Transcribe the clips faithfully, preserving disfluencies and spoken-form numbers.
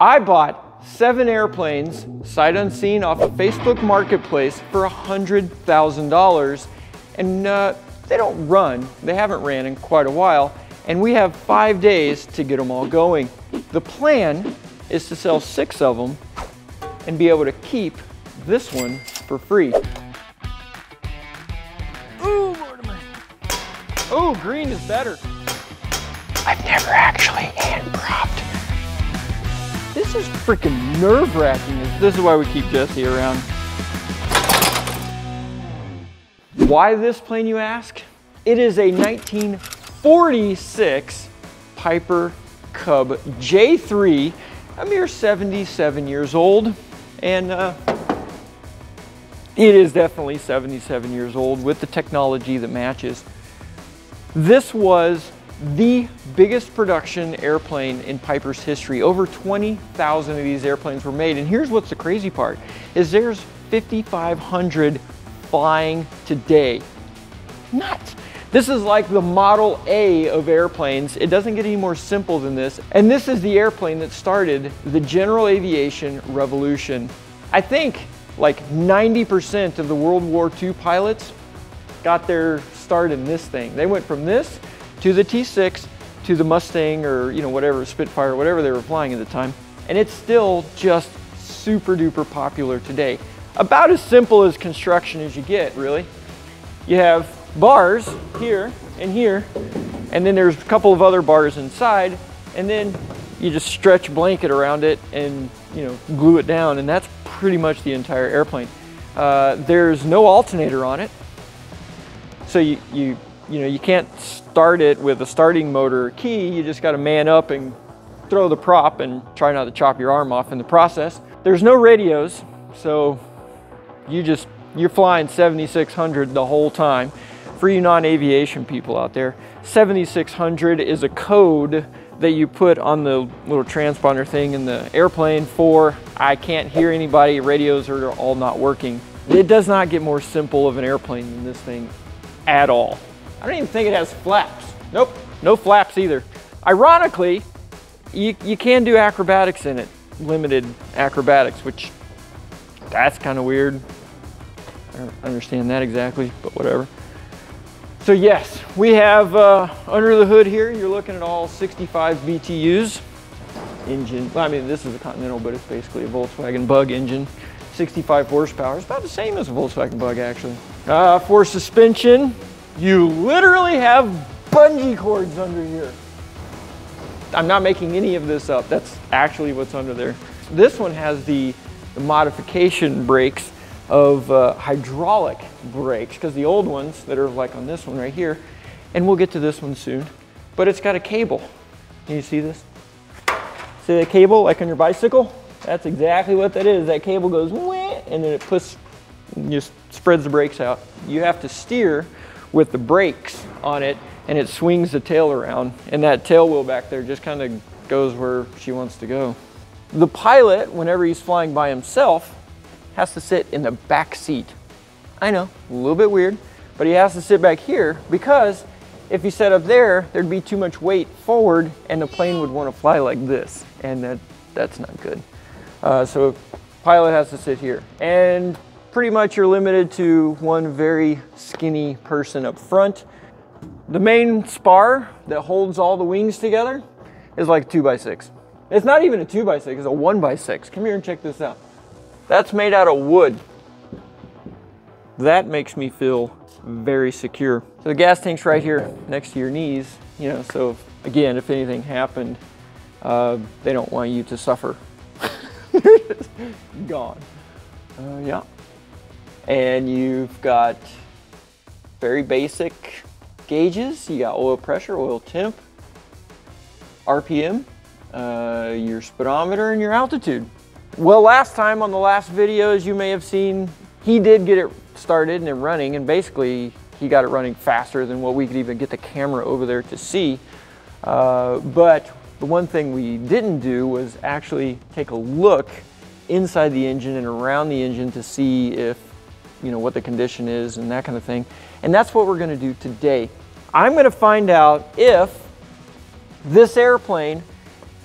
I bought seven airplanes, sight unseen, off of Facebook Marketplace for one hundred thousand dollars, and uh, they don't run. They haven't ran in quite a while, and we have five days to get them all going. The plan is to sell six of them and be able to keep this one for free. Ooh, Mortimer. Oh, green is better. I've never actually hand-propped. This is freaking nerve-wracking. This is why we keep Jesse around. Why this plane, you ask? It is a nineteen forty-six Piper Cub J three, a mere seventy-seven years old. And uh, it is definitely seventy-seven years old with the technology that matches. This was the biggest production airplane in Piper's history. Over twenty thousand of these airplanes were made, and here's what's the crazy part, is there's fifty-five hundred flying today. Nuts! This is like the Model A of airplanes. It doesn't get any more simple than this, and this is the airplane that started the general aviation revolution. I think like ninety percent of the World War Two pilots got their start in this thing. They went from this to the T six, to the Mustang, or you know, whatever, Spitfire, whatever they were flying at the time. And it's still just super duper popular today. About as simple as construction as you get, really. You have bars here and here, and then there's a couple of other bars inside, and then you just stretch blanket around it and you know, glue it down, and that's pretty much the entire airplane. Uh, there's no alternator on it, so you, you You know, you can't start it with a starting motor or key. You just got to man up and throw the prop and try not to chop your arm off in the process. There's no radios, so you just, you're flying seventy-six hundred the whole time. For you non-aviation people out there, seventy-six hundred is a code that you put on the little transponder thing in the airplane for I can't hear anybody, radios are all not working. It does not get more simple of an airplane than this thing at all. I don't even think it has flaps. Nope, no flaps either. Ironically, you, you can do acrobatics in it, limited acrobatics, which that's kind of weird. I don't understand that exactly, but whatever. So yes, we have uh, under the hood here, you're looking at all sixty-five B T Us. Engine, well, I mean, this is a Continental, but it's basically a Volkswagen Bug engine. sixty-five horsepower, it's about the same as a Volkswagen Bug, actually. Uh, for suspension, you literally have bungee cords under here. I'm not making any of this up. That's actually what's under there. This one has the, the modification brakes of uh, hydraulic brakes, because the old ones that are like on this one right here, and we'll get to this one soon, but it's got a cable. Can you see this? See that cable like on your bicycle? That's exactly what that is. That cable goes whee, and then it puts, just spreads the brakes out. You have to steer with the brakes on it, and it swings the tail around, and that tail wheel back there just kind of goes where she wants to go. The pilot, whenever he's flying by himself, has to sit in the back seat. I know, a little bit weird, but he has to sit back here because if he sat up there, there'd be too much weight forward and the plane would want to fly like this, and that, that's not good. Uh, so pilot has to sit here. And pretty much you're limited to one very skinny person up front. The main spar that holds all the wings together is like a two by six. It's not even a two by six, it's a one by six. Come here and check this out. That's made out of wood. That makes me feel very secure. So the gas tank's right here next to your knees, you know, so again, if anything happened, uh, they don't want you to suffer. Gone, uh, yeah. And you've got very basic gauges. You got oil pressure, oil temp, R P M, uh, your speedometer, and your altitude. Well, last time on the last video, as you may have seen, he did get it started and then running, and basically he got it running faster than what we could even get the camera over there to see. Uh, but the one thing we didn't do was actually take a look inside the engine and around the engine to see if, you know, what the condition is and that kind of thing. And that's what we're gonna do today. I'm gonna find out if this airplane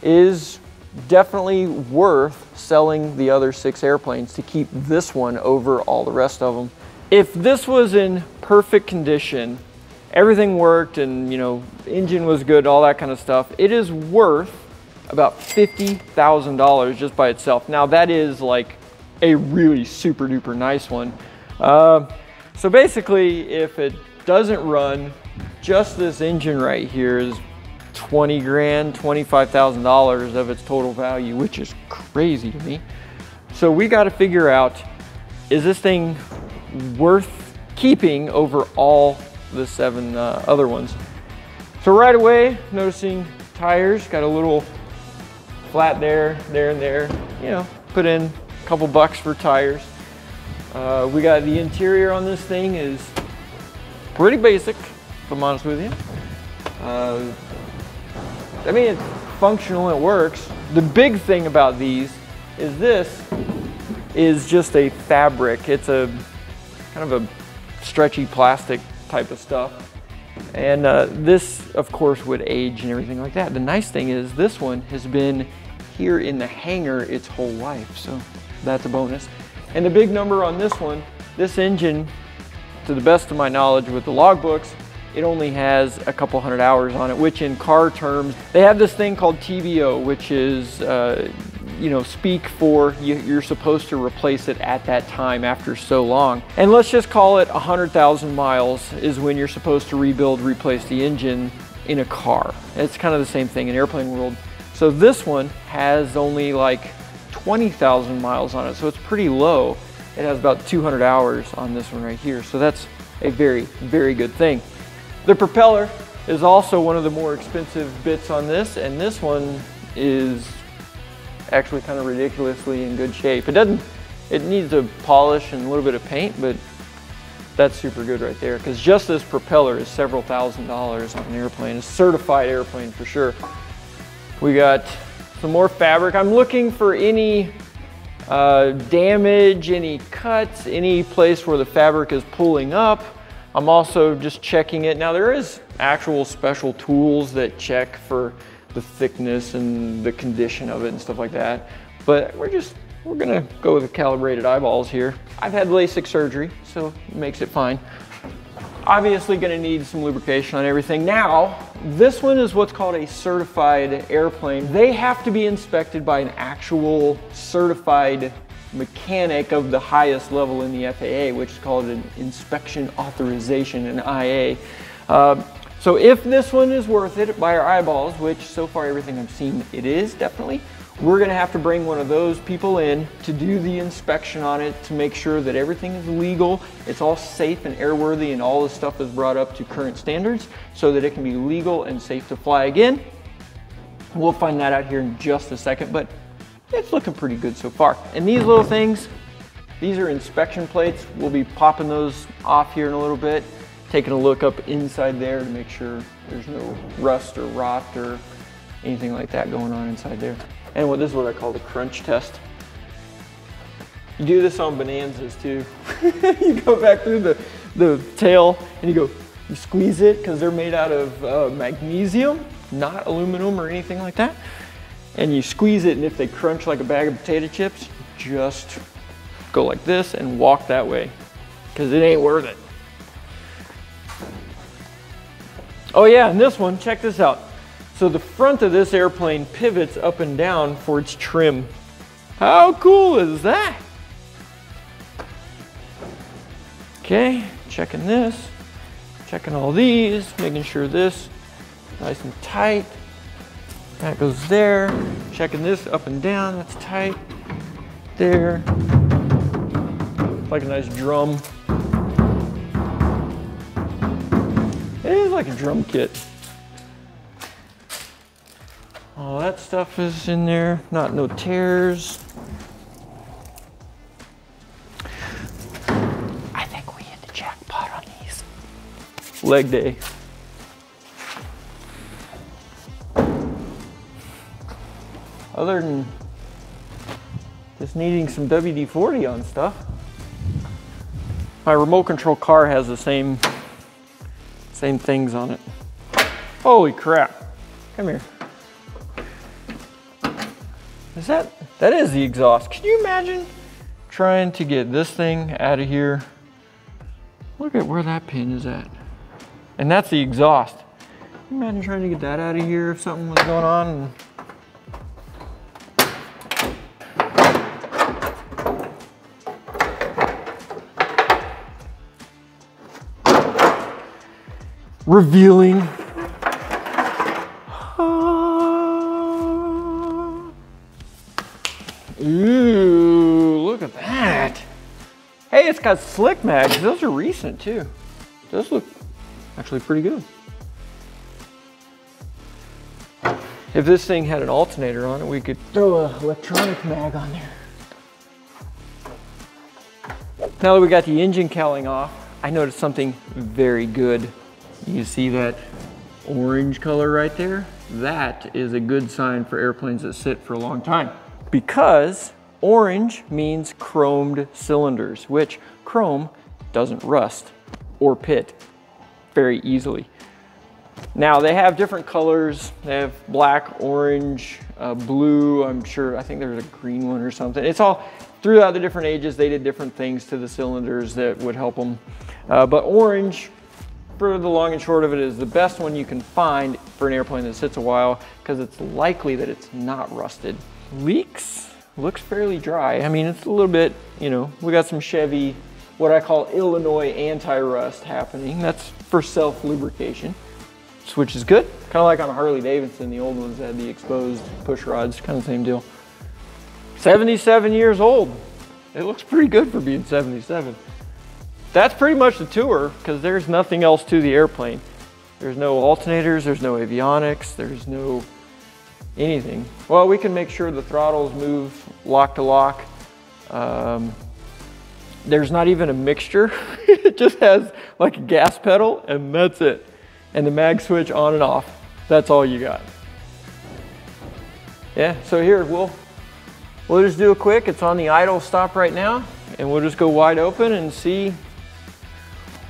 is definitely worth selling the other six airplanes to keep this one over all the rest of them. If this was in perfect condition, everything worked and, you know, engine was good, all that kind of stuff, it is worth about fifty thousand dollars just by itself. Now that is like a really super duper nice one. Uh, so basically, if it doesn't run, just this engine right here is twenty grand, twenty-five thousand dollars of its total value, which is crazy to me. So we got to figure out, is this thing worth keeping over all the seven uh, other ones? So right away, noticing tires got a little flat there, there, and there, you know, put in a couple bucks for tires. Uh, we got the interior on this thing is pretty basic, if I'm honest with you. Uh, I mean, it's functional, it works. The big thing about these is this is just a fabric. It's a kind of a stretchy plastic type of stuff. And uh, this, of course, would age and everything like that. The nice thing is this one has been here in the hangar its whole life, so that's a bonus. And the big number on this one, this engine, to the best of my knowledge with the logbooks, it only has a couple hundred hours on it, which in car terms, they have this thing called T B O, which is, uh, you know, speak for you, you're supposed to replace it at that time after so long. And let's just call it one hundred thousand miles is when you're supposed to rebuild, replace the engine in a car. It's kind of the same thing in airplane world. So this one has only like twenty thousand miles on it, so it's pretty low. It has about two hundred hours on this one right here. So that's a very, very good thing. The propeller is also one of the more expensive bits on this, and this one is actually kind of ridiculously in good shape. It doesn't, it needs a polish and a little bit of paint, but that's super good right there, because just this propeller is several thousand dollars on an airplane, a certified airplane for sure. We got some more fabric. I'm looking for any uh, damage, any cuts, any place where the fabric is pulling up. I'm also just checking it. Now there is actual special tools that check for the thickness and the condition of it and stuff like that. But we're just, we're gonna go with the calibrated eyeballs here. I've had LASIK surgery, so it makes it fine. Obviously gonna need some lubrication on everything. Now, this one is what's called a certified airplane. They have to be inspected by an actual certified mechanic of the highest level in the F A A, which is called an inspection authorization, an I A. Uh, so if this one is worth it by our eyeballs, which so far everything I've seen it is definitely, we're gonna have to bring one of those people in to do the inspection on it to make sure that everything is legal, it's all safe and airworthy, and all the stuff is brought up to current standards so that it can be legal and safe to fly again. We'll find that out here in just a second, but it's looking pretty good so far. And these little things, these are inspection plates. We'll be popping those off here in a little bit, taking a look up inside there to make sure there's no rust or rot or anything like that going on inside there. And what this is what I call the crunch test. You do this on Bonanzas too. You go back through the, the tail and you go, you squeeze it because they're made out of uh, magnesium, not aluminum or anything like that. And you squeeze it, and if they crunch like a bag of potato chips, just go like this and walk that way, because it ain't worth it. Oh yeah, and this one, check this out. So the front of this airplane pivots up and down for its trim. How cool is that? Okay, checking this, checking all these, making sure this is nice and tight. That goes there, checking this up and down, that's tight. There, it's like a nice drum. It is like a drum kit. All that stuff is in there, not no tears. I think we hit the jackpot on these. Leg day. Other than just needing some W D forty on stuff. My remote control car has the same, same things on it. Holy crap. Come here. Is that, that is the exhaust. Can you imagine trying to get this thing out of here? Look at where that pin is at. And that's the exhaust. Can you imagine trying to get that out of here if something was going on? And revealing. Uh, ooh, look at that. Hey, it's got slick mags. Those are recent too. Those look actually pretty good. If this thing had an alternator on it, we could throw an electronic mag on there. Now that we got the engine cowling off, I noticed something very good. You see that orange color right there? That is a good sign for airplanes that sit for a long time, because orange means chromed cylinders, which chrome doesn't rust or pit very easily. Now they have different colors. They have black, orange, uh, blue, I'm sure. I think there's a green one or something. It's all throughout the different ages. They did different things to the cylinders that would help them. Uh, but orange, for the long and short of it, is the best one you can find for an airplane that sits a while, because it's likely that it's not rusted. Leaks, looks fairly dry. I mean, it's a little bit, you know, we got some Chevy, what I call Illinois anti-rust happening. That's for self-lubrication, which is good. Kind of like on a Harley Davidson, the old ones had the exposed push rods, kind of same deal. seventy-seven years old. It looks pretty good for being seventy-seven. That's pretty much the tour, because there's nothing else to the airplane. There's no alternators, there's no avionics, there's no anything. Well, we can make sure the throttles move lock to lock. Um, there's not even a mixture. It just has like a gas pedal and that's it. And the mag switch on and off. That's all you got. Yeah, so here we'll, we'll just do a quick, it's on the idle stop right now, and we'll just go wide open and see.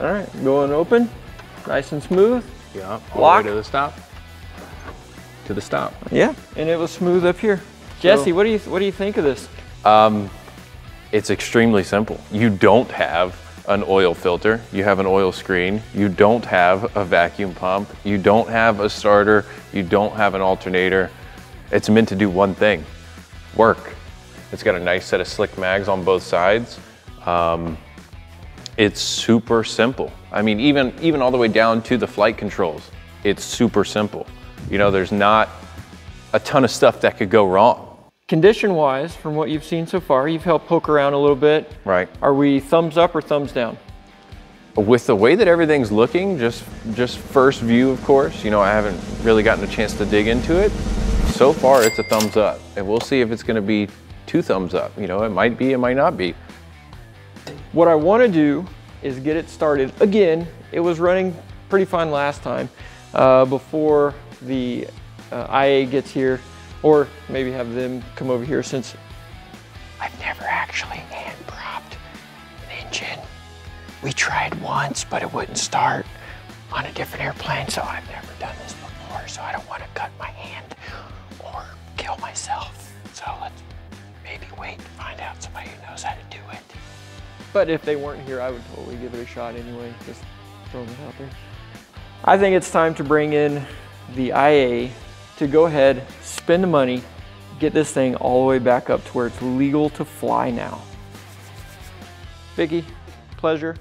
All right, going open, nice and smooth. Yeah, all Lock. the way to the stop. To the stop. Yeah, and it was smooth up here. Jesse, so, what do you what do you think of this? Um, it's extremely simple. You don't have an oil filter. You have an oil screen. You don't have a vacuum pump. You don't have a starter. You don't have an alternator. It's meant to do one thing: work. It's got a nice set of slick mags on both sides. Um, It's super simple. I mean, even, even all the way down to the flight controls, it's super simple. You know, there's not a ton of stuff that could go wrong. Condition-wise, from what you've seen so far, you've helped poke around a little bit. Right. Are we thumbs up or thumbs down? With the way that everything's looking, just, just first view, of course, you know, I haven't really gotten a chance to dig into it. So far, it's a thumbs up. And we'll see if it's gonna be two thumbs up. You know, it might be, it might not be. What I want to do is get it started again. It was running pretty fine last time uh, before the uh, I A gets here, or maybe have them come over here, since I've never actually hand propped an engine. We tried once, but it wouldn't start on a different airplane, so I've never done this before, so I don't want to cut my hand or kill myself. So let's maybe wait to find out somebody who knows how to do it. But if they weren't here, I would totally give it a shot anyway, just throwing it out there. I think it's time to bring in the I A to go ahead, spend the money, get this thing all the way back up to where it's legal to fly now. Vicki, pleasure.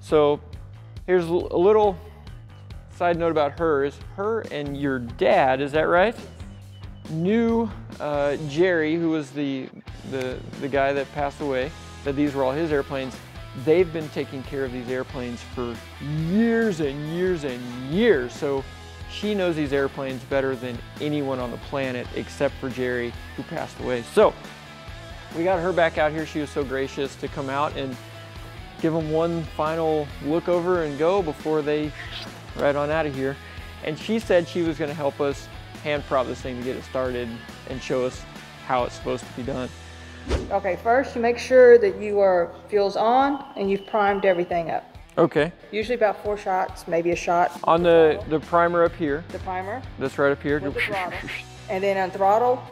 So here's a little side note about her, is her and your dad, is that right? Knew uh, Jerry, who was the, the, the guy that passed away. That these were all his airplanes. They've been taking care of these airplanes for years and years and years. So she knows these airplanes better than anyone on the planet, except for Jerry, who passed away. So we got her back out here. She was so gracious to come out and give them one final look over and go before they right on out of here. And she said she was gonna help us hand prop this thing to get it started and show us how it's supposed to be done. Okay, first you make sure that you are fuel's on and you've primed everything up. Okay. Usually about four shots, maybe a shot. On the, the, the primer up here. The primer. That's right up here. With the throttle. And then on throttle,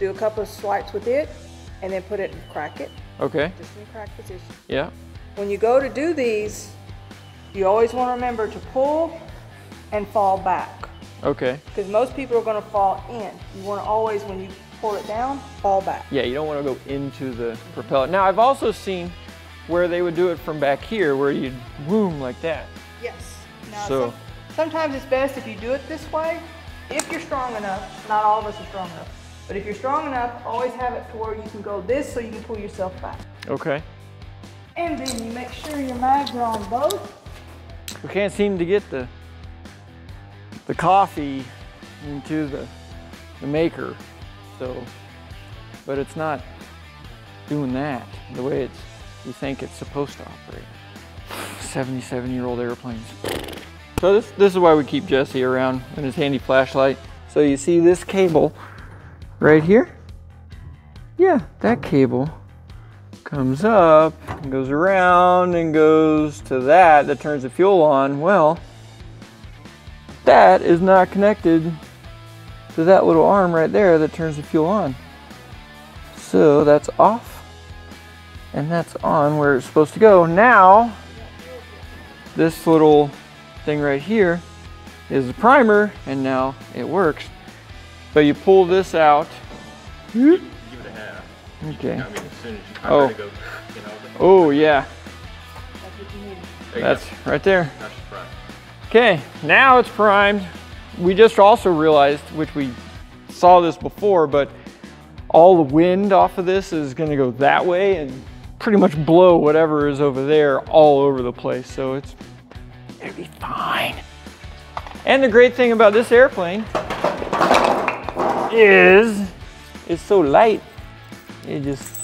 do a couple of swipes with it, and then put it and crack it. Okay. Just in crack position. Yeah. When you go to do these, you always want to remember to pull and fall back. Okay. Because most people are going to fall in. You want to always, when you pull it down, fall back. Yeah, you don't want to go into the propellant. Now, I've also seen where they would do it from back here, where you'd boom like that. Yes. Now, so. Sometimes it's best if you do it this way, if you're strong enough. Not all of us are strong enough. But if you're strong enough, always have it to where you can go this so you can pull yourself back. Okay. And then you make sure your mags are on both. We can't seem to get the the coffee into the, the maker, so, but it's not doing that the way it's you think it's supposed to operate. seventy-seven-year-old airplanes. So this, this is why we keep Jesse around in his handy flashlight. So you see this cable right here? Yeah, that cable comes up and goes around and goes to that, that turns the fuel on. Well, that is not connected to that little arm right there that turns the fuel on. So that's off and that's on where it's supposed to go. Now, this little thing right here is the primer, and now it works. So you pull this out. Give it a half. Okay. I mean, as soon as you oh. Go, you know, oh yeah. That's, That's right there. That's okay, now it's primed. We just also realized, which we saw this before, but all the wind off of this is going to go that way and pretty much blow whatever is over there all over the place. So it's it'll be fine. And the great thing about this airplane is it's so light, it just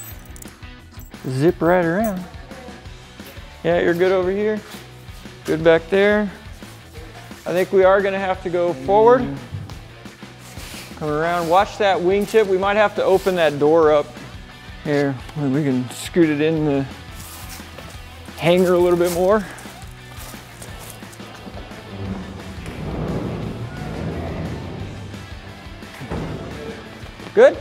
zip right around. Yeah, you're good over here, good back there. I think we are gonna have to go forward, come around, watch that wingtip. We might have to open that door up here. We can scoot it in the hangar a little bit more. Good?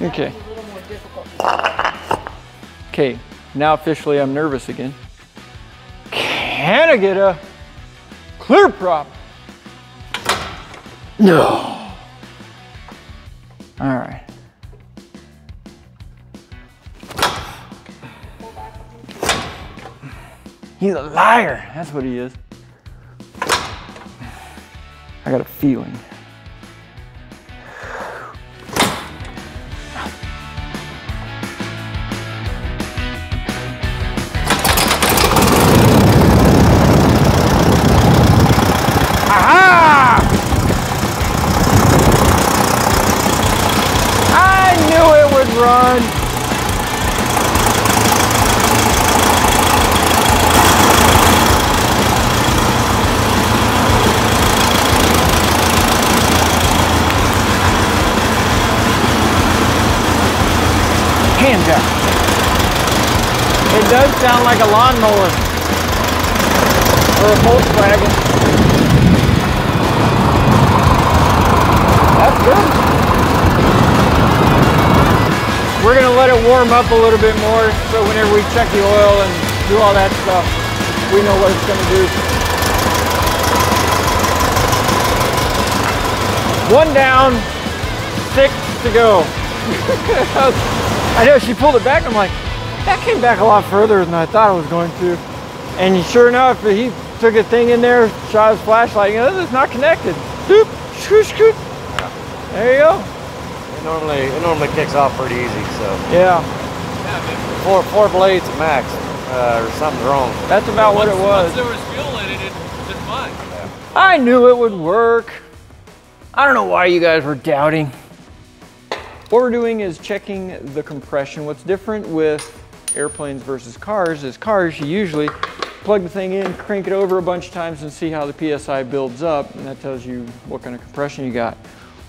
Okay. Okay, now officially I'm nervous again. Can I get a clear prop? No. All right. He's a liar, that's what he is. I got a feeling. Aha! I knew it would run. It does sound like a lawnmower or a Volkswagen. That's good. We're gonna let it warm up a little bit more so whenever we check the oil and do all that stuff, we know what it's gonna do. One down, six to go. I know, she pulled it back, I'm like, that came back a lot further than I thought it was going to. And sure enough, he took a thing in there, shot his flashlight, you know, this is not connected. Doop, shoo, shoo. Yeah. There you go. It normally, it normally kicks off pretty easy, so. Yeah. yeah four, four blades at max, uh, or something's wrong. That's about well, once, what it was. Once there was fuel in it, it didn't mind. Yeah. I knew it would work. I don't know why you guys were doubting. What we're doing is checking the compression. What's different with airplanes versus cars is cars, you usually plug the thing in, crank it over a bunch of times and see how the P S I builds up, and that tells you what kind of compression you got.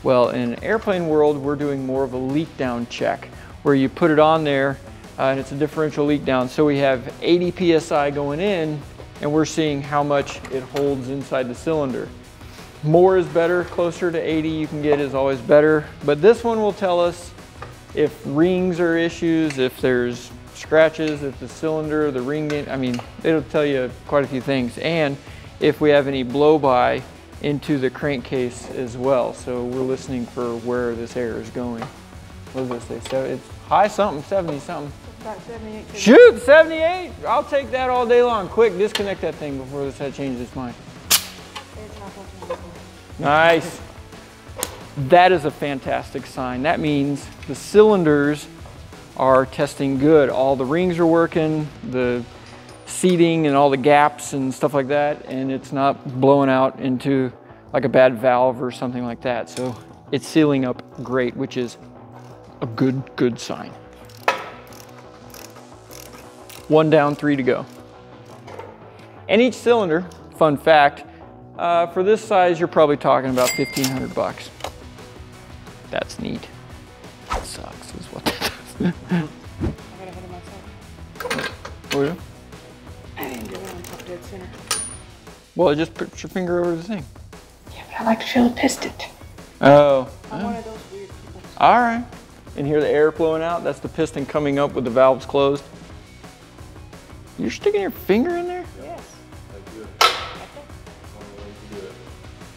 Well, in an airplane world, we're doing more of a leak down check where you put it on there uh, and it's a differential leak down. So we have eighty P S I going in and we're seeing how much it holds inside the cylinder. More is better, closer to eighty you can get is always better. But this one will tell us if rings are issues, if there's scratches, if the cylinder, the ring, I mean, it'll tell you quite a few things. And if we have any blow by into the crankcase as well. So we're listening for where this air is going. What does this say? So it's high something, seventy something. It's about seventy-eight. Shoot, seventy-eight? I'll take that all day long. Quick, disconnect that thing before this head changes its mind. Nice. That is a fantastic sign. That means the cylinders are testing good. All the rings are working, the seating and all the gaps and stuff like that, and it's not blowing out into like a bad valve or something like that. So it's sealing up great, which is a good, good sign. One down, three to go. And each cylinder, fun fact, Uh, for this size, you're probably talking about fifteen hundred bucks. That's neat. That sucks is what that does. I gotta hit it myself. Oh yeah? I didn't do it on top dead center. Well, just put your finger over the thing. Yeah, but I like to feel a piston. Oh. I'm oh. one of those weird people. All right. And hear the air flowing out? That's the piston coming up with the valves closed. You're sticking your finger in there? Yes.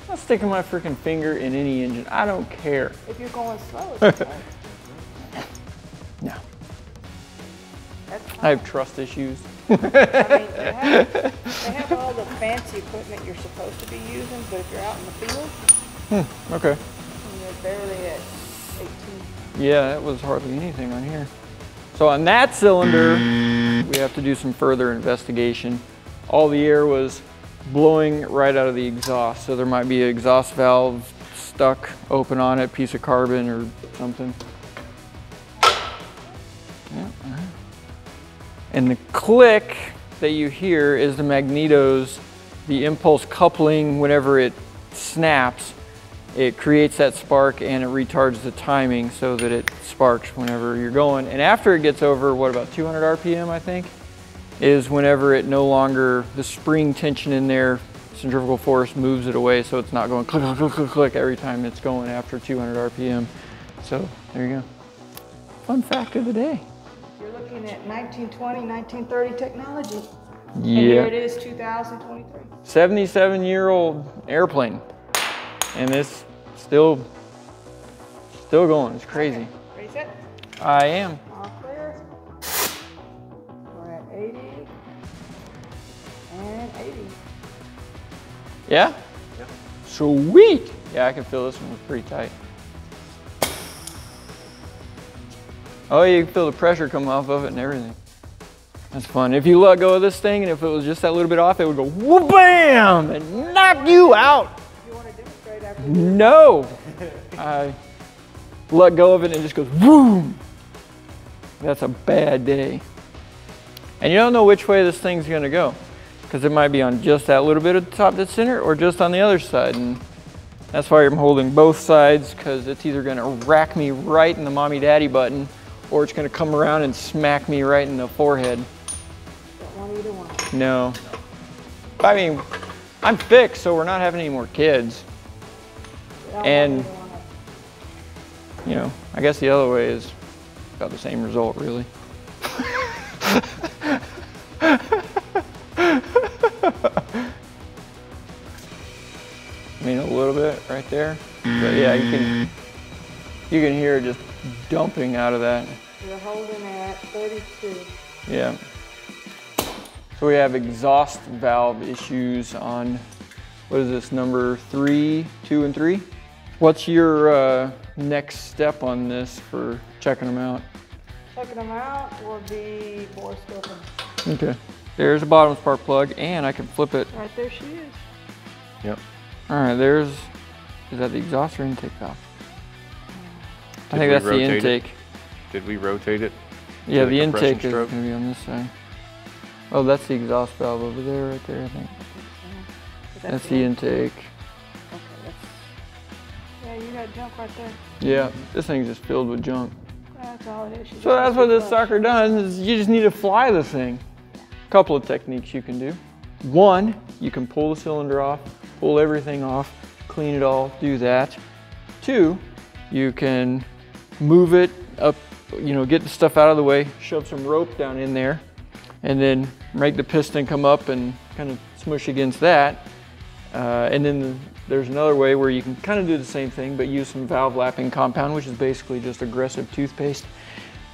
I'm not sticking my freaking finger in any engine. I don't care. If you're going slow, it's fine. No. That's fine. I have trust issues. I mean, they have, they have all the fancy equipment you're supposed to be using, but if you're out in the field, hmm, okay. And you're barely at eighteen. Yeah, that was hardly anything on here. So on that cylinder, we have to do some further investigation. All the air was blowing right out of the exhaust. So there might be an exhaust valve stuck open on it, piece of carbon or something. Yeah. And the click that you hear is the magnetos, the impulse coupling, whenever it snaps, it creates that spark and it retards the timing so that it sparks whenever you're going. And after it gets over, what, about two hundred R P M, I think? Is whenever it no longer, the spring tension in there, centrifugal force moves it away so it's not going click, click, click, click every time it's going after two hundred R P M. So there you go. Fun fact of the day. You're looking at nineteen twenty, nineteen thirty technology. Yeah. And here it is, two thousand twenty-three. seventy-seven-year-old airplane. And it's still, still going. It's crazy. Okay. Ready, set? I am. All clear. We're at eighty. Yeah? Yeah. Sweet! Yeah, I can feel this one was pretty tight. Oh, you can feel the pressure come off of it and everything. That's fun. If you let go of this thing and if it was just that little bit off, it would go wha-bam and knock you out. You want to demonstrate after this? No! I let go of it and it just goes boom. That's a bad day. And you don't know which way this thing's gonna go, because it might be on just that little bit of the top dead center or just on the other side. And that's why I'm holding both sides, because it's either gonna rack me right in the mommy daddy button or it's gonna come around and smack me right in the forehead. Don't want either one. No. I mean, I'm fixed, so we're not having any more kids. And, you know, I guess the other way is about the same result, really. I mean, a little bit right there, but yeah, you can you can hear it just dumping out of that. You're holding at thirty-two. Yeah. So we have exhaust valve issues on, what is this, number three, two, and three? What's your uh, next step on this for checking them out? Checking them out will be bore scoping. Okay. There's a bottom spark plug, and I can flip it. Right there she is. Yep. All right, there's, is that the exhaust or intake valve? I think that's the intake. It? Did we rotate it? Yeah, the intake stroke? Is gonna be on this side. Oh, that's the exhaust valve over there, right there, I think. That's, that's the intake. intake. Okay, that's, yeah, you got junk right there. Yeah, this thing's just filled with junk. That's all it is. She's so that's what this sucker does, is you just need to fly the thing. Couple of techniques you can do. One, you can pull the cylinder off, pull everything off, clean it all, do that. Two, you can move it up, you know, get the stuff out of the way, shove some rope down in there, and then make the piston come up and kind of smush against that. Uh, and then the, there's another way where you can kind of do the same thing, but use some valve lapping compound, which is basically just aggressive toothpaste.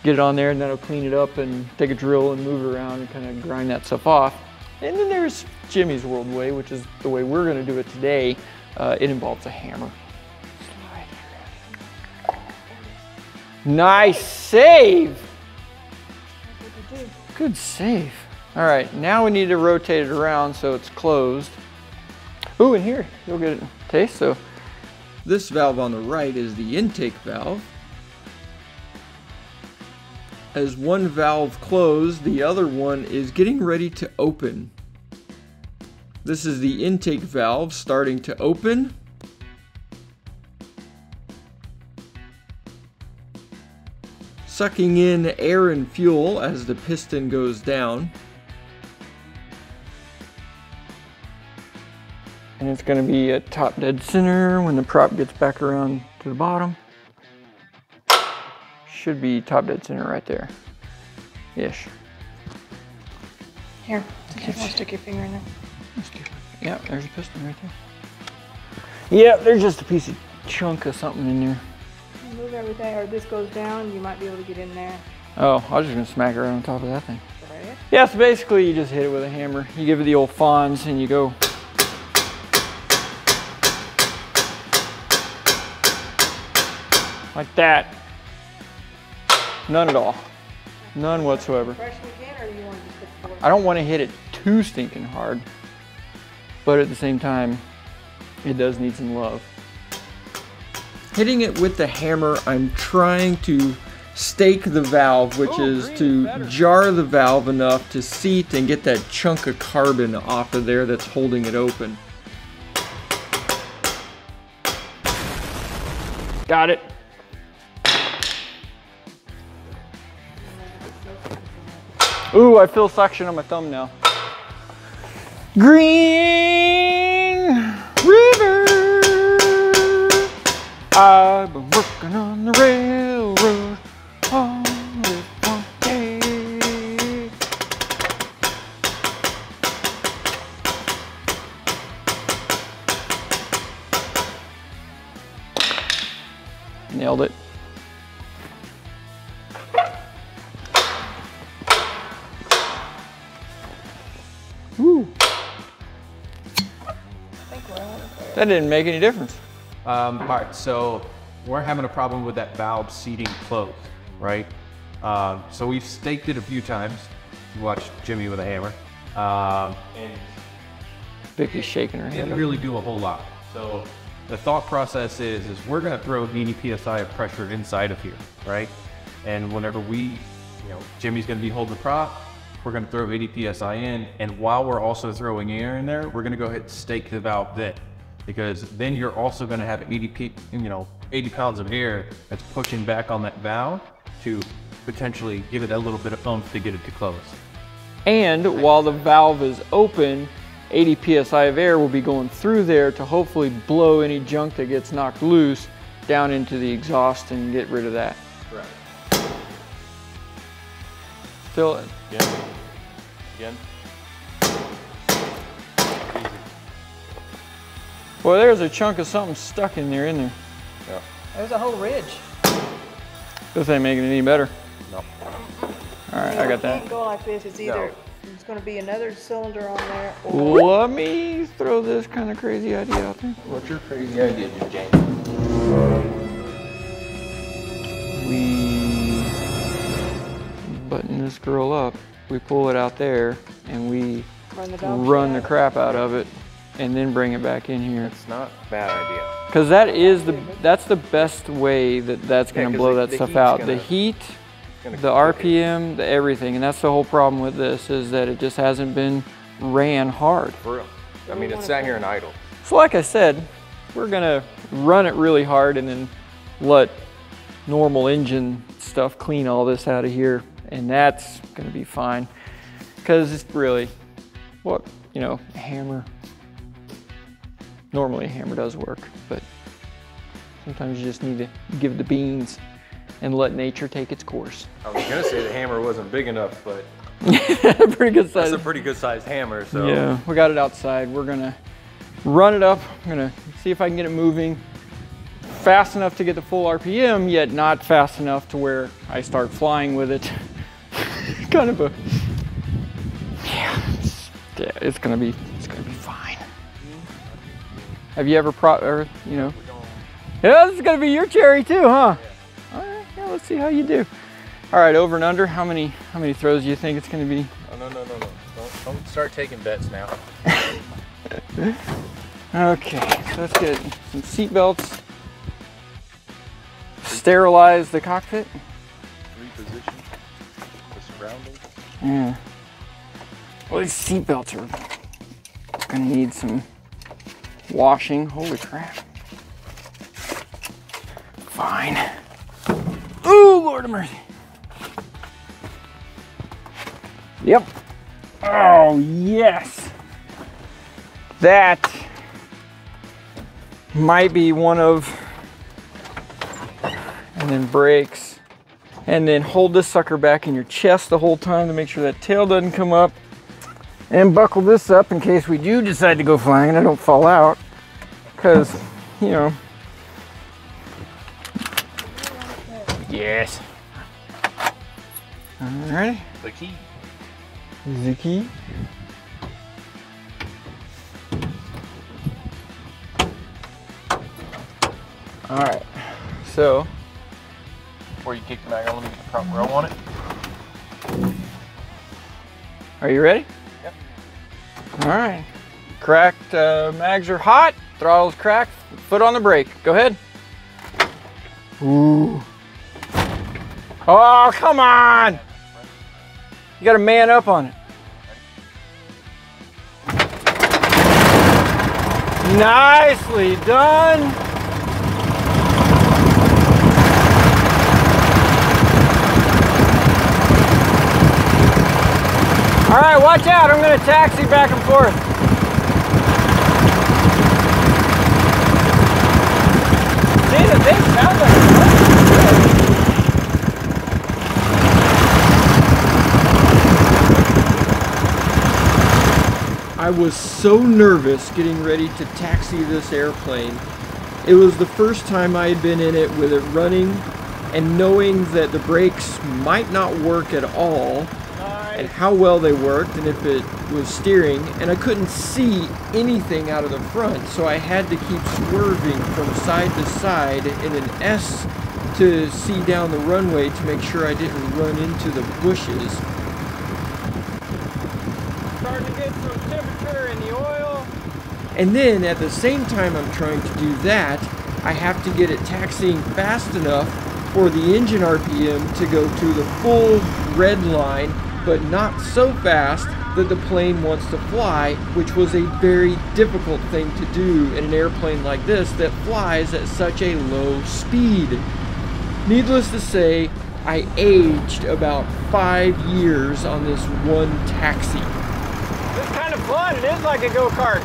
Get it on there, and that'll clean it up, and take a drill and move it around and kind of grind that stuff off. And then there's Jimmy's World way, which is the way we're going to do it today. Uh, it involves a hammer. Nice save! Good save. All right, now we need to rotate it around so it's closed. Ooh, and here, you'll get a taste. So this valve on the right is the intake valve. As one valve closed, the other one is getting ready to open. This is the intake valve starting to open. Sucking in air and fuel as the piston goes down. And it's going to be at top dead center when the prop gets back around to the bottom. Should be top dead center right there, ish. Here, you want to stick your finger in there. Yeah, there's a piston right there. Yeah, there's just a piece of chunk of something in there. You move everything, or this goes down, you might be able to get in there. Oh, I was just gonna smack it right on top of that thing. Right. Yeah, so basically you just hit it with a hammer. You give it the old Fonz and you go. Like that. None at all. None whatsoever. I don't want to hit it too stinking hard, but at the same time, it does need some love. Hitting it with the hammer, I'm trying to stake the valve, which is to jar the valve enough to seat and get that chunk of carbon off of there that's holding it open. Got it. Ooh, I feel suction on my thumb now. Green River. I've been working on the railroad all day. Nailed it. That didn't make any difference. Um, all right, so we're having a problem with that valve seating closed, right? Uh, so we've staked it a few times. You watched Jimmy with a hammer. Um, and Vicky's shaking her head. Didn't really do a whole lot. So the thought process is, is we're gonna throw ninety P S I of pressure inside of here, right? And whenever we, you know, Jimmy's gonna be holding the prop, we're gonna throw eighty P S I in, and while we're also throwing air in there, we're gonna go ahead and stake the valve then. Because then you're also going to have eighty, you know, eighty pounds of air that's pushing back on that valve to potentially give it a little bit of oomph to get it to close. And while the valve is open, eighty P S I of air will be going through there to hopefully blow any junk that gets knocked loose down into the exhaust and get rid of that. Right. Fill it. Again. Again. Well, there's a chunk of something stuck in there, isn't there? Yeah. There's a whole ridge. This ain't making it any better. No. All right, yeah, I got that. It can't go like this. It's either it's going to be another cylinder on there. Or... Let me throw this kind of crazy idea out there. What's your crazy idea, James? We button this girl up. We pull it out there, and we run the, run the crap out of it. And then bring it back in here. It's not a bad idea. Because that is the that's the best way that that's going to yeah, blow the, that the stuff out. Gonna, the heat, the R P M, the everything, and that's the whole problem with this is that it just hasn't been ran hard. For real. I mean, it's sat here and idle. So like I said, we're gonna run it really hard and then let normal engine stuff clean all this out of here, and that's gonna be fine. Because it's really, what you know, hammer. Normally a hammer does work, but sometimes you just need to give the beans and let nature take its course. I was gonna say the hammer wasn't big enough, but pretty good size. That's a pretty good sized hammer, so. Yeah, we got it outside. We're gonna run it up. I'm gonna see if I can get it moving fast enough to get the full R P M, yet not fast enough to where I start flying with it. Kind of a, yeah, it's, yeah, it's gonna be, it's gonna be fine. Have you ever pro, or, you know, yeah, this is gonna be your cherry too, huh? All right, yeah, let's see how you do. All right, over and under. How many, how many throws do you think it's gonna be? Oh, no, no, no, no, don't, don't start taking bets now. Okay, so let's get some seat belts. Sterilize the cockpit. Reposition the surroundings. Yeah. Well, these seat belts are gonna need some washing. Holy crap. Fine. Ooh, Lord of mercy. Yep. Oh, yes. That might be one of, and then brakes, and then hold this sucker back in your chest the whole time to make sure that tail doesn't come up, and buckle this up in case we do decide to go flying and I don't fall out, because, you know. Yes. All right. The key. The key. All right, so. Before you kick the mag on, let me get the front row on it. Are you ready? Yep. All right. Cracked uh, mags are hot, throttle's cracked, foot on the brake. Go ahead. Ooh. Oh, come on. You got to man up on it. Nicely done. All right, watch out. I'm going to taxi back and forth. See, the thing sounds like it's good. I was so nervous getting ready to taxi this airplane. It was the first time I had been in it with it running and knowing that the brakes might not work at all, and how well they worked, and if it was steering, and I couldn't see anything out of the front, so I had to keep swerving from side to side in an S to see down the runway to make sure I didn't run into the bushes. Starting to get some temperature in the oil. And then at the same time I'm trying to do that, I have to get it taxiing fast enough for the engine R P M to go to the full red line, but not so fast that the plane wants to fly, which was a very difficult thing to do in an airplane like this that flies at such a low speed. Needless to say, I aged about five years on this one taxi. It's kind of fun, it is like a go-kart.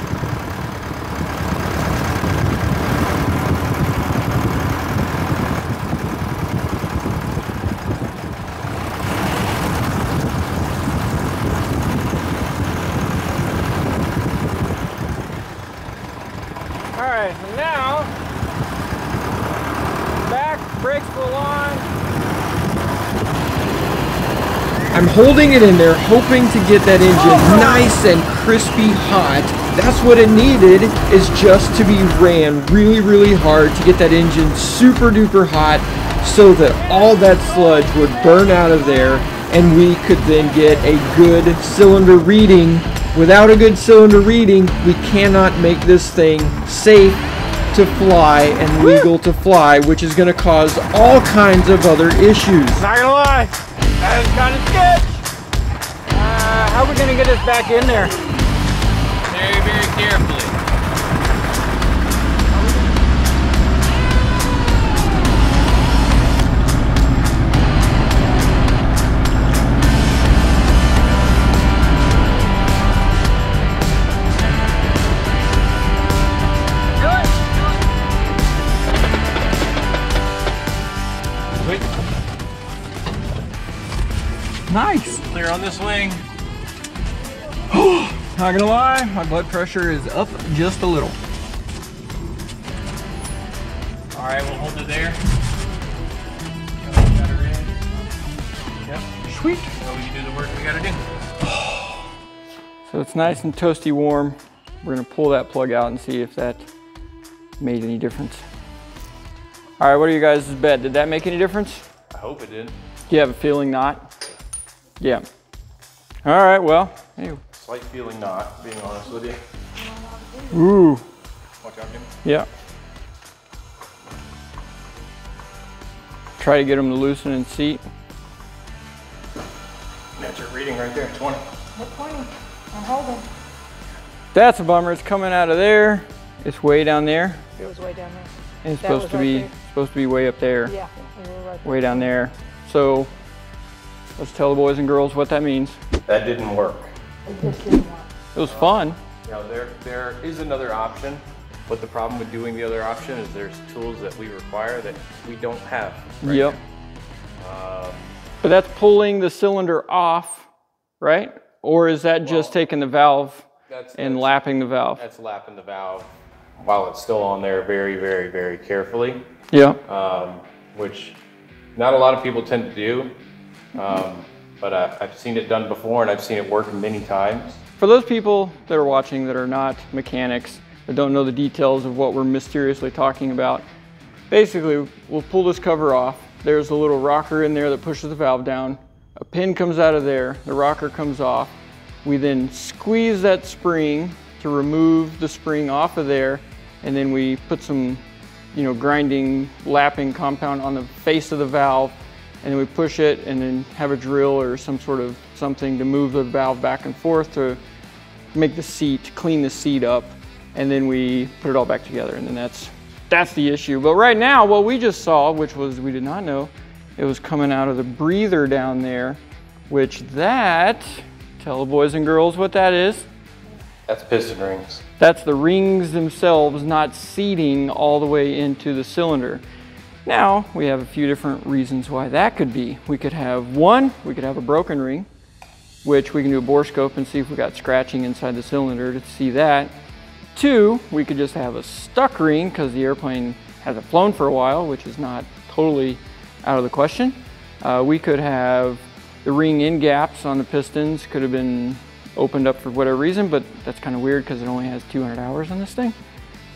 I'm holding it in there, hoping to get that engine nice and crispy hot. That's what it needed, is just to be ran really, really hard to get that engine super duper hot so that all that sludge would burn out of there and we could then get a good cylinder reading. Without a good cylinder reading, we cannot make this thing safe to fly and legal to fly, which is going to cause all kinds of other issues. Not gonna lie. That was kind of sketch. Uh, how are we gonna get this back in there? Very, very carefully. Nice. Clear on this wing. Not gonna lie, my blood pressure is up just a little. All right, we'll hold it there. Got her in. Yep. Sweet. So you do the work we gotta do. So it's nice and toasty warm. We're gonna pull that plug out and see if that made any difference. All right, what are you guys' bet? Did that make any difference? I hope it did. Do you have a feeling not? Yeah. All right, well, anyway. Slight feeling not, being honest with you. Ooh. Watch out, Jim. Yeah. Try to get them to loosen and seat. That's your reading right there, twenty. What twenty? I'm holding. That's a bummer. It's coming out of there. It's way down there. It was way down there. And it's that supposed to right be there. supposed to be way up there. Yeah. We were right there. Way down there. So let's tell the boys and girls what that means. That didn't work. It just didn't work. It was uh, fun. You know, there there is another option. But the problem with doing the other option is there's tools that we require that we don't have. Right yep. Um, but that's pulling the cylinder off, right? Or is that just well, taking the valve that's, and that's, lapping the valve? That's lapping the valve while it's still on there very, very, very carefully. Yeah. Um, which not a lot of people tend to do, um, but I, I've seen it done before and I've seen it work many times. For those people that are watching that are not mechanics, I don't know the details of what we're mysteriously talking about. Basically, we'll pull this cover off. There's a little rocker in there that pushes the valve down. A pin comes out of there, the rocker comes off. We then squeeze that spring to remove the spring off of there, and then we put some, you know, grinding, lapping compound on the face of the valve, and then we push it and then have a drill or some sort of something to move the valve back and forth to make the seat, clean the seat up. And then we put it all back together, and then that's that's the issue. But right now, what we just saw, which was we did not know, it was coming out of the breather down there, which that, tell the boys and girls what that is. That's piston rings. That's the rings themselves not seating all the way into the cylinder. Now, we have a few different reasons why that could be. We could have one, we could have a broken ring, which we can do a borescope and see if we got scratching inside the cylinder to see that. Two, we could just have a stuck ring because the airplane hasn't flown for a while, which is not totally out of the question. Uh, we could have the ring end gaps on the pistons could have been opened up for whatever reason, but that's kind of weird because it only has two hundred hours on this thing.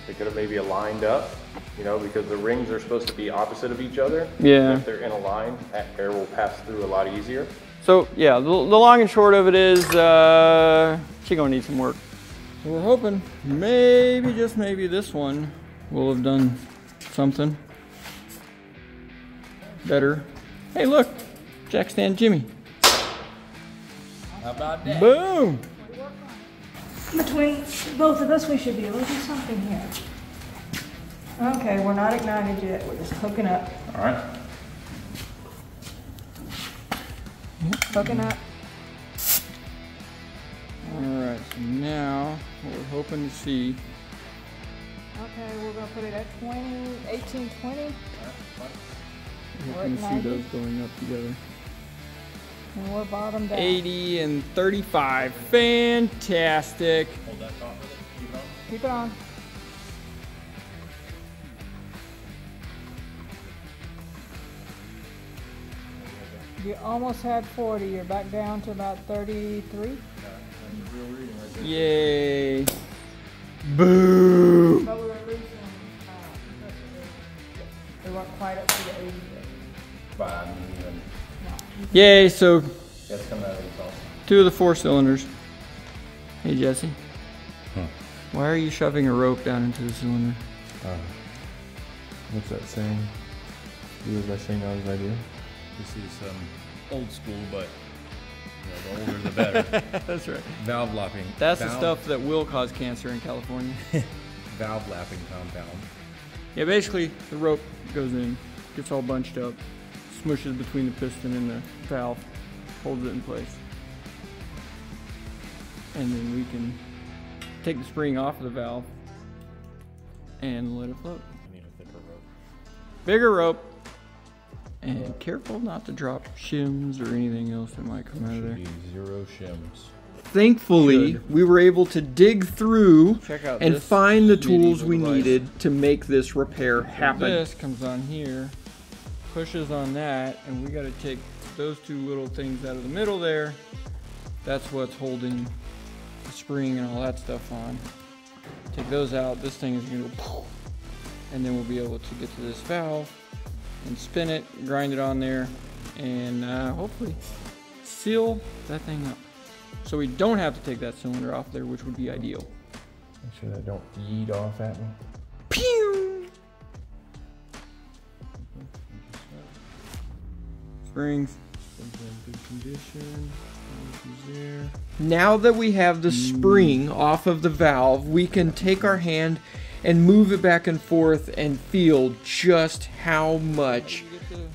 They could have maybe aligned up, you know, because the rings are supposed to be opposite of each other. Yeah. If they're in a line, that air will pass through a lot easier. So yeah, the, the long and short of it is uh, she's gonna need some work. We're hoping maybe, just maybe, this one will have done something better. Hey, look, jack stand Jimmy. How about that? Boom! Between both of us, we should be able to do something here. Okay, we're not ignited yet. We're just hooking up. All right. Hooking up. Alright, so now what we're hoping to see. Okay, we're going to put it at twenty, eighteen, twenty. Alright, we're going to see those going up together. And we're bottomed out. eighty and thirty-five. Fantastic. Hold that top with it. Keep it on. Keep it on. You almost had forty. You're back down to about thirty-three. Yay! Boo! But we were losing, uh, we weren't quite up to the eighty. But I mean, even. No. Yay! So that's coming out of the exhaust. Two of the four cylinders. Hey Jesse, huh. Why are you shoving a rope down into the cylinder? Uh, what's that saying? Do as I say, not as I do. This is um, old school, but. You know, the older the better. That's right. Valve lapping. That's valve. The stuff that will cause cancer in California. Valve lapping compound. Yeah, basically the rope goes in, gets all bunched up, smushes between the piston and the valve, holds it in place. And then we can take the spring off of the valve and let it float. I need a thicker rope. Bigger rope. And careful not to drop shims or anything else that might come out of there. Zero shims. Thankfully, Good. we were able to dig through and find the tools we device. needed to make this repair happen. So this comes on here, pushes on that, and we got to take those two little things out of the middle there. That's what's holding the spring and all that stuff on. Take those out. This thing is going to go, and then we'll be able to get to this valve and spin it, grind it on there, and uh, hopefully seal that thing up. So we don't have to take that cylinder off there, which would be ideal. Make sure that don't yeet off at me. Pew! Springs. Good condition. Now that we have the spring off of the valve, we can take our hand and move it back and forth and feel just how much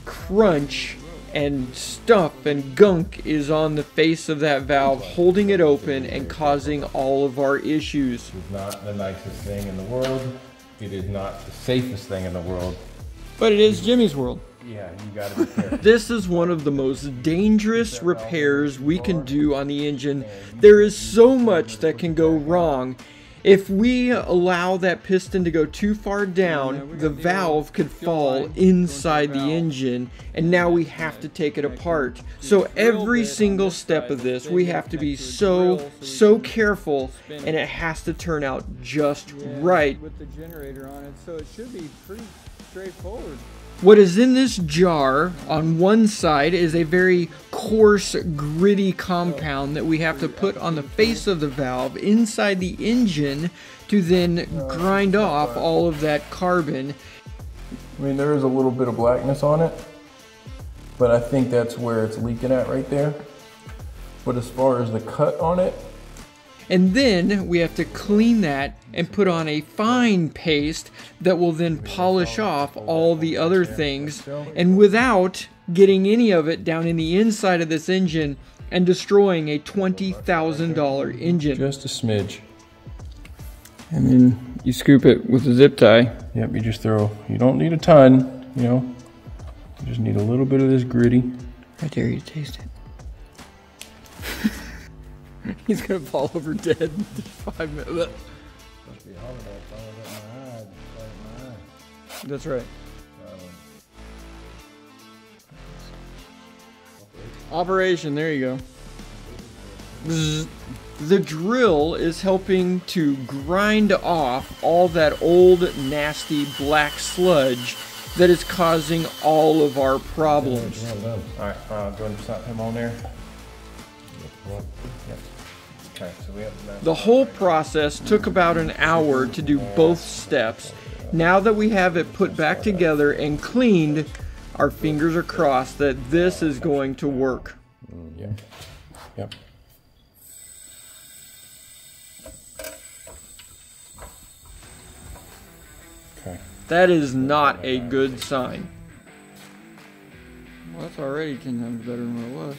crunch and stuff and gunk is on the face of that valve, holding it open and causing all of our issues. It's not the nicest thing in the world. It is not the safest thing in the world. But it is Jimmy's World. Yeah, you gotta be careful. This is one of the most dangerous repairs we can do on the engine. There is so much that can go wrong. If we allow that piston to go too far down, the valve could fall inside the engine, and now we have to take it apart. So every single step of this, we have to be so, so careful, and it has to turn out just right. With the generator on it, so it should be pretty straightforward. What is in this jar on one side is a very coarse, gritty compound that we have to put on the face of the valve inside the engine to then grind off all of that carbon. I mean, there is a little bit of blackness on it, but I think that's where it's leaking at right there. But as far as the cut on it, and then we have to clean that and put on a fine paste that will then polish off all the other things, and without getting any of it down in the inside of this engine and destroying a twenty thousand dollar engine. Just a smidge. And then you scoop it with a zip tie. Yep, you just throw, you don't need a ton, you know, you just need a little bit of this gritty. I dare you to taste it. He's gonna fall over dead in five minutes. That's right. Operation, there you go. Bzz. The drill is helping to grind off all that old, nasty black sludge that is causing all of our problems. All right, uh, go ahead and slap him on there. Yep. Okay, so we have to the whole process took about an hour to do both steps. Now that we have it put back together and cleaned, our fingers are crossed that this is going to work. Yeah. Yep. Okay. That is not a good sign. Well, that's already ten times better than what it was.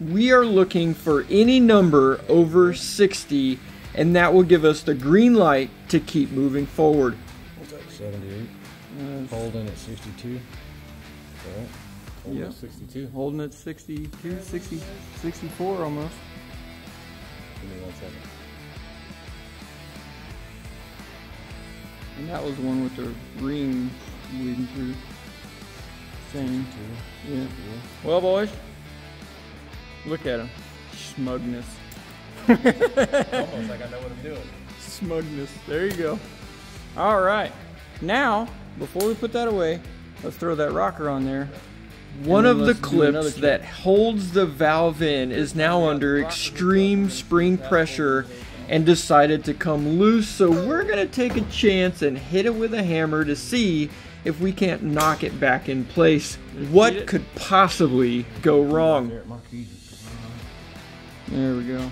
We are looking for any number over sixty, and that will give us the green light to keep moving forward. What's that? seventy-eight. Hold in at sixty-two. Okay. Hold yep. at sixty-two. Holding at sixty-two, sixty, sixty-four almost. Give me one second. And that was the one with the ring leading through. Same. Yeah. yeah. Well, boys. Look at him. Smugness. Almost like I know what I'm doing. Smugness. There you go. All right. Now, before we put that away, let's throw that rocker on there. One of the clips that holds the valve in is now under extreme spring pressure and decided to come loose, so we're going to take a chance and hit it with a hammer to see if we can't knock it back in place. What could possibly go wrong? There we go.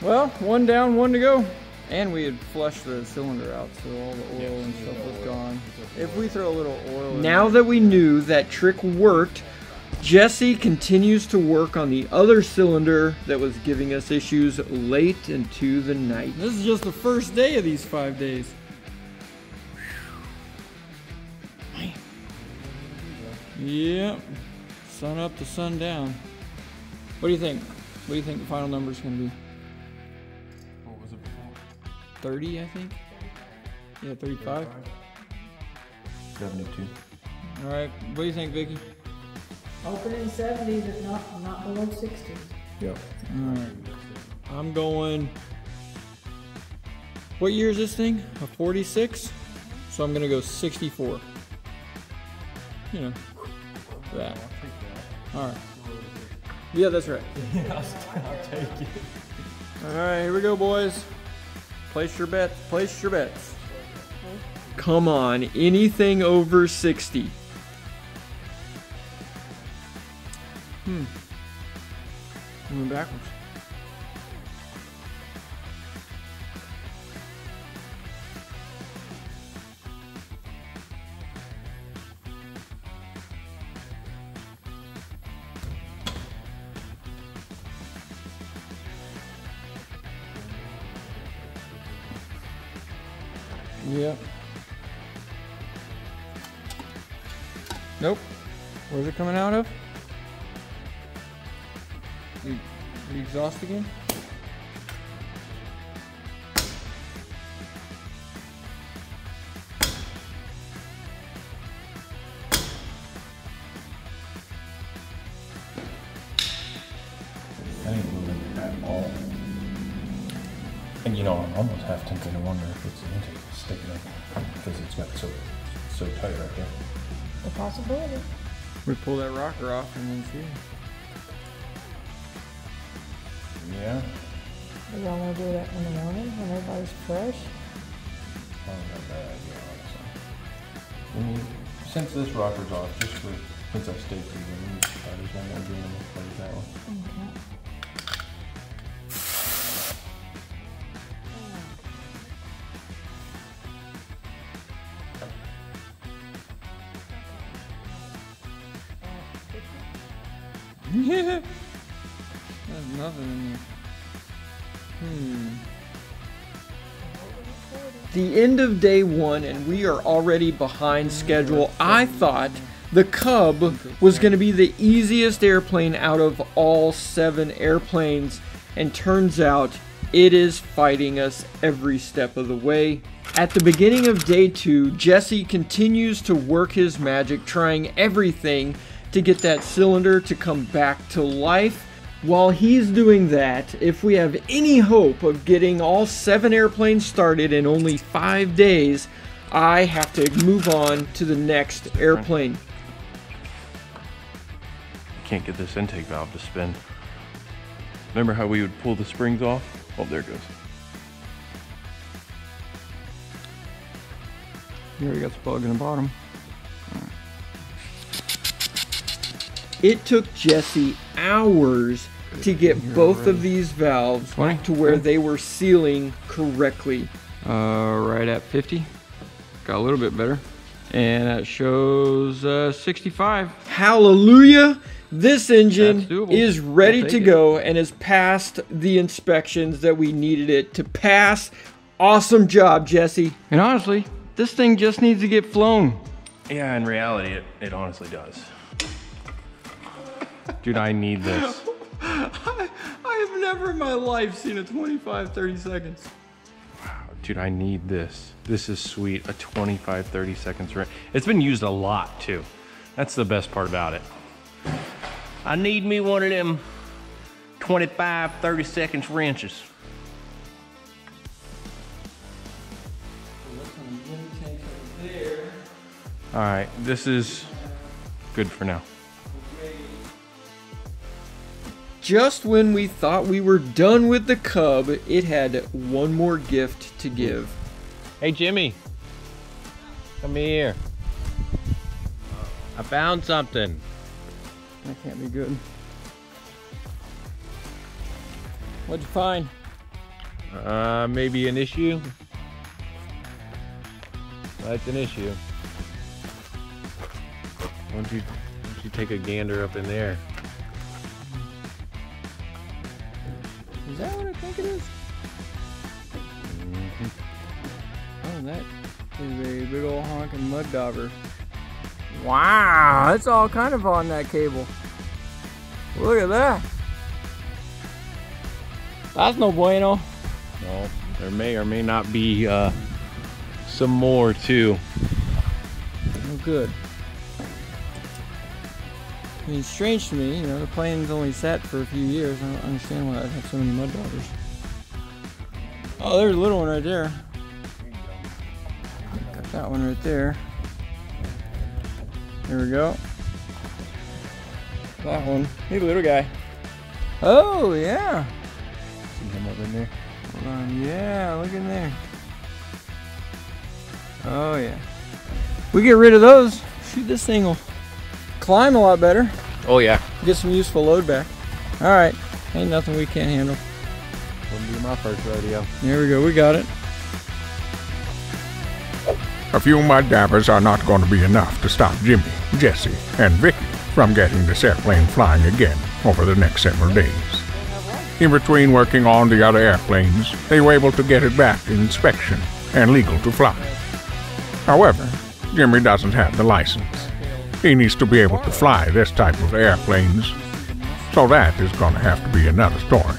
Well, one down, one to go. And we had flushed the cylinder out, so all the oil and stuff was gone. If we throw a little oil in. Now that we knew that trick worked, Jesse continues to work on the other cylinder that was giving us issues late into the night. This is just the first day of these five days. Yep. Sun up to sun down. What do you think? What do you think the final number is going to be? What was it before? thirty, I think. Yeah, thirty-five. seventy-two. All right. What do you think, Vicki? Opening seventies, if not not below sixty. Yep. All right. I'm going. What year is this thing? A forty-six. So I'm gonna go sixty-four. You know that. All right. Yeah, that's right. Yeah, I'll, I'll take it. All right, here we go, boys. Place your bets. Place your bets. Come on, anything over sixty. Hmm. Moving backwards. Yep. Nope. Where's it coming out of? The, the exhaust again? That ain't moving at all. And you know, I'm almost half tempted to wonder if it's an intake sticking up because it's got so so tight right there. A possibility. We pull that rocker off and then see. Yeah. Do y'all want to do that in the morning when everybody's fresh? I don't have that idea, honestly. I mean, since this rocker's off, just for, since I stayed through the room, I just don't want to do one more play that one. Okay. Yeah. There's nothing in there. Hmm. The end of day one and we are already behind schedule. I thought the Cub was going to be the easiest airplane out of all seven airplanes, and turns out it is fighting us every step of the way. At the beginning of day two, Jesse continues to work his magic, trying everything to get that cylinder to come back to life. While he's doing that, if we have any hope of getting all seven airplanes started in only five days, I have to move on to the next airplane. I can't get this intake valve to spin. Remember how we would pull the springs off? Oh, there it goes. You already got the plug in the bottom. It took Jesse hours to get both of these valves to where they were sealing correctly. Uh, right at fifty. Got a little bit better. And that shows uh, sixty-five. Hallelujah! This engine is ready to go and has passed the inspections that we needed it to pass. Awesome job, Jesse. And honestly, this thing just needs to get flown. Yeah, in reality, it, it honestly does. Dude, I need this. I, I have never in my life seen a twenty-five, thirty seconds. Wow, dude, I need this. This is sweet, a twenty-five, thirty seconds. It's been used a lot too. That's the best part about it. I need me one of them twenty-five, thirty seconds wrenches. All right, this is good for now. Just when we thought we were done with the Cub, it had one more gift to give. Hey, Jimmy. Come here. I found something. That can't be good. What'd you find? Uh, maybe an issue. That's an issue. Why don't you, why don't you take a gander up in there? Is that what I think it is? Mm-hmm. Oh, that is a big old honking mud dauber. Wow, it's all kind of on that cable. Look at that. That's no bueno. Well, there may or may not be uh, some more too. Oh, good. I mean, it's strange to me, you know, the plane's only sat for a few years. I don't understand why I have so many mud daughters. Oh, there's a little one right there. Got that one right there. Here we go. That one. Hey, little guy. Oh, yeah. See him up in there. Hold on. Yeah, look in there. Oh, yeah. We get rid of those. Shoot, this thing will climb a lot better. Oh, yeah. Get some useful load back. All right. Ain't nothing we can't handle. Wouldn't be my first rodeo. There we go. We got it. A few mud dappers are not going to be enough to stop Jimmy, Jesse, and Vicki from getting this airplane flying again over the next several days. In between working on the other airplanes, they were able to get it back to inspection and legal to fly. However, Jimmy doesn't have the license. He needs to be able to fly this type of airplanes, so that is going to have to be another story.